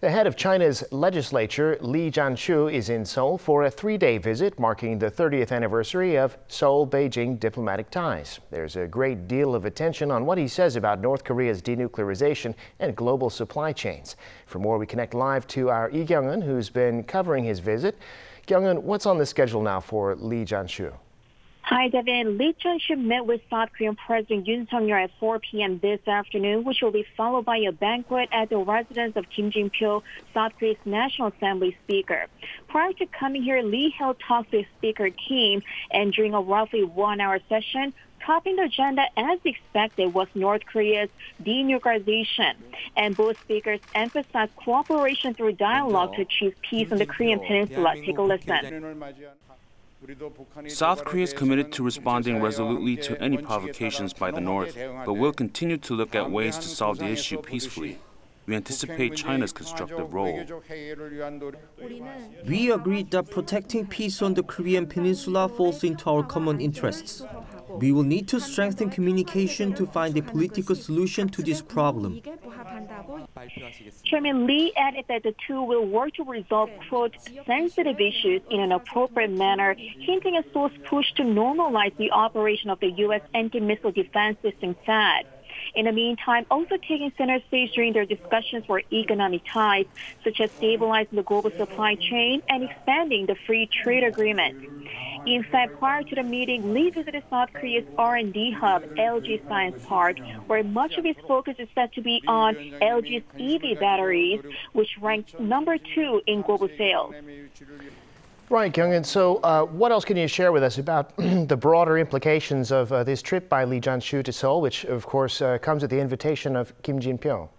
The head of China's legislature, Li Zhanshu, is in Seoul for a three-day visit marking the 30th anniversary of Seoul-Beijing diplomatic ties. There's a great deal of attention on what he says about North Korea's denuclearization and global supply chains. For more, we connect live to our Lee Kyung-eun, who's been covering his visit. Kyung-eun, what's on the schedule now for Li Zhanshu? Hi, Devin. Lee Zhanshu met with South Korean President Yoon Suk-yeol at 4 p.m. this afternoon, which will be followed by a banquet at the residence of Kim Jin-pyo, South Korea's National Assembly Speaker. Prior to coming here, Lee held talks with Speaker Kim, and during a roughly one-hour session, topping the agenda, as expected, was North Korea's denuclearization, and both speakers emphasized cooperation through dialogue to achieve peace on the Korean Peninsula. Take a listen. South Korea is committed to responding resolutely to any provocations by the North, but will continue to look at ways to solve the issue peacefully. We anticipate China's constructive role. We agreed that protecting peace on the Korean Peninsula falls into our common interests. We will need to strengthen communication to find a political solution to this problem. Chairman Lee added that the two will work to resolve, quote, sensitive issues in an appropriate manner, hinting at Seoul's push to normalize the operation of the U.S. anti-missile defense system, THAAD. In the meantime, also taking center stage during their discussions were economic ties, such as stabilizing the global supply chain and expanding the free trade agreement. In fact, prior to the meeting, Lee visited South Korea's R&D hub, LG Science Park, where much of his focus is said to be on LG's EV batteries, which ranks #2 in global sales. Right, Kyung-eun, so what else can you share with us about the broader implications of this trip by Lee Zhanshu to Seoul, which, of course, comes at the invitation of Kim Jin-pyo?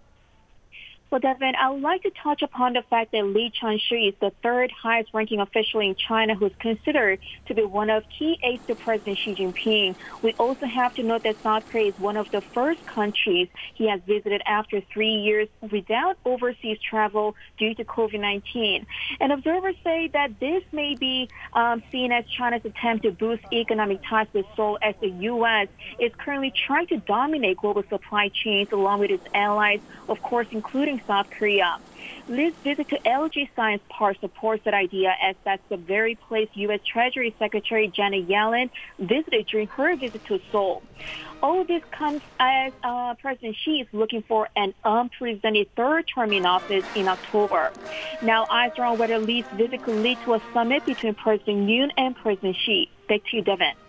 Well, Devin, I would like to touch upon the fact that Lee Zhanshu is the third highest-ranking official in China who is considered to be one of key aides to President Xi Jinping. We also have to note that South Korea is one of the first countries he has visited after 3 years without overseas travel due to COVID-19. And observers say that this may be seen as China's attempt to boost economic ties with Seoul, as the U.S. is currently trying to dominate global supply chains along with its allies, of course, including South Korea. Lee's visit to LG Science Park supports that idea, as that's the very place U.S. Treasury Secretary Janet Yellen visited during her visit to Seoul. All of this comes as President Xi is looking for an unprecedented third term in office in October. Now, eyes are on whether Lee's visit could lead to a summit between President Yoon and President Xi. Back to you, Devin.